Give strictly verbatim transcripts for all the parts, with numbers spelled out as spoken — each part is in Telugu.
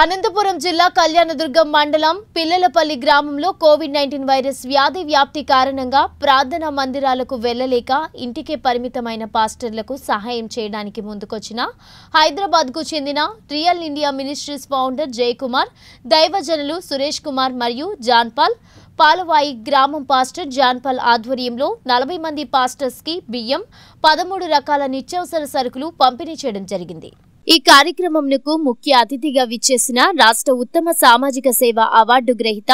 అనంతపురం జిల్లా కళ్యాణదుర్గం మండలం పిల్లలపల్లి గ్రామంలో కోవిడ్-19 వైరస్ వ్యాధి వ్యాప్తి కారణంగా ప్రార్థనా మందిరాలకు వెళ్ళలేక ఇంటికే పరిమితమైన పాస్టర్లకు సహాయం చేయడానికి ముందుకొచ్చిన హైదరాబాద్కు చెందిన ట్రయల్ ఇండియా మినిస్ట్రీస్ ఫౌండర్ జై కుమార్, దైవజనులు సురేష్ కుమార్ మరియు జాన్ పాల్ పాలవాయి గ్రామం పాస్టర్ జాన్ పాల్ ఆధ్వర్యంలో నలభై మంది పాస్టర్స్ కి బియ్యం, పదమూడు రకాల నిత్యావసర సరుకులు పంపిణీ చేయడం జరిగింది. ఈ కార్యక్రమంకు ముఖ్య అతిథిగా విచ్చేసిన రాష్ట్ర ఉత్తమ సామాజిక సేవ అవార్డు గ్రహీత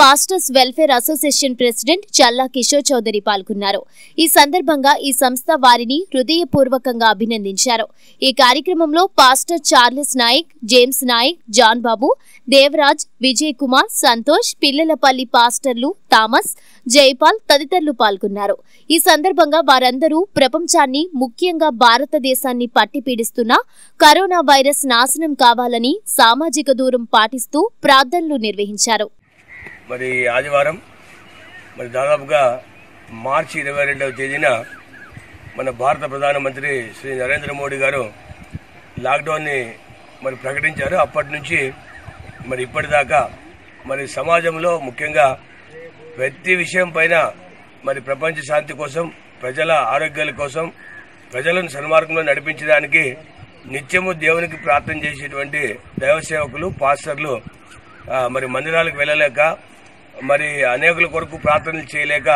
pastors welfare association president Challa Kishore Chowdary పాల్గొన్నారు. ఈ సందర్భంగా ఈ సంస్థ వారిని హృదయపూర్వకంగా అభినందించారు. ఈ కార్యక్రమంలో pastor Charles Nayak, James Nayak, John Babu, Dev Raj, Vijay Kumar, Santosh, Pillalapalli పాస్టర్లు థామస్, జైపాల్ తదితరులు పాల్గొన్నారు. ఈ సందర్భంగా వారందరూ ప్రపంచాన్ని, ముఖ్యంగా భారతదేశాన్ని పట్టిపీడిస్తున్న కరోనా వైరస్ నాశనం కావాలని సామాజిక దూరం పాటిస్తూ ప్రార్థనలు నిర్వహించారు. మరి ఆదివారం మరి దాదాపుగా మార్చి ఇరవై రెండవ తేదీన మన భారత ప్రధానమంత్రి శ్రీ నరేంద్ర మోడీ గారు లాక్డౌన్ని మరి ప్రకటించారు. అప్పటి నుంచి మరి ఇప్పటిదాకా మరి సమాజంలో ముఖ్యంగా ప్రతి విషయం పైన మరి ప్రపంచ శాంతి కోసం, ప్రజల ఆరోగ్యాల కోసం, ప్రజలను సన్మార్గంలో నడిపించడానికి నిత్యము దేవునికి ప్రార్థన చేసేటువంటి దైవ సేవకులు పాస్టర్లు మరి మందిరాలకు వెళ్ళలేక, మరి అనేకుల కొరకు ప్రార్థనలు చేయలేక,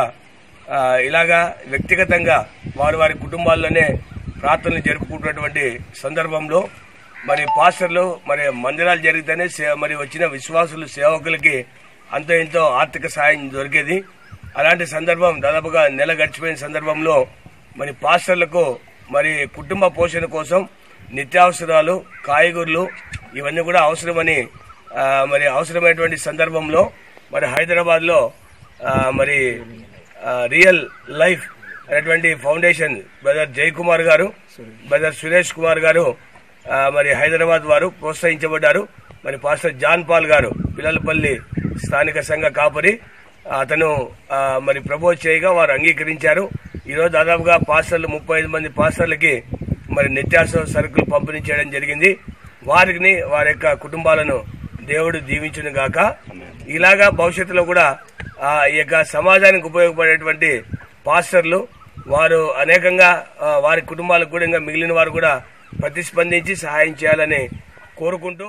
ఇలాగా వ్యక్తిగతంగా వారి వారి కుటుంబాల్లోనే ప్రార్థనలు జరుపుకుంటున్నటువంటి సందర్భంలో మరి పాస్టర్లు మరి మందిరాలు జరిగితేనే మరి వచ్చిన విశ్వాసులు సేవకులకి అంతో ఎంతో ఆర్థిక సాయం దొరికేది. అలాంటి సందర్భం దాదాపుగా నెల గడిచిపోయిన సందర్భంలో మరి పాస్టర్లకు మరి కుటుంబ పోషణ కోసం నిత్యావసరాలు, కాయగూరలు ఇవన్నీ కూడా అవసరమని మరి అవసరమైనటువంటి సందర్భంలో మరి హైదరాబాద్లో మరి రియల్ లైఫ్ అనేటువంటి ఫౌండేషన్ బ్రదర్ జై కుమార్ గారు, బ్రదర్ సురేష్ కుమార్ గారు మరి హైదరాబాద్ వారు ప్రోత్సహించబడ్డారు. మరి పాస్టర్ జాన్ పాల్ గారు పిల్లలపల్లి స్థానిక సంఘ కాపరి, అతను మరి ప్రపోజ్ చేయగా వారు అంగీకరించారు. ఈరోజు దాదాపుగా పాస్టర్లు ముప్పై ఐదు మంది పాస్టర్లకి మరి నిత్యావసర సరుకులు పంపిణీ చేయడం జరిగింది. వారిని వారి యొక్క కుటుంబాలను దేవుడు దీవించును గాక. ఇలాగా భవిష్యత్తులో కూడా ఈ యొక్క సమాజానికి ఉపయోగపడేటువంటి పాస్టర్లు వారు అనేకంగా వారి కుటుంబాలకు కూడా ఇంకా మిగిలిన వారు కూడా ప్రతిస్పందించి సహాయం చేయాలని కోరుకుంటూ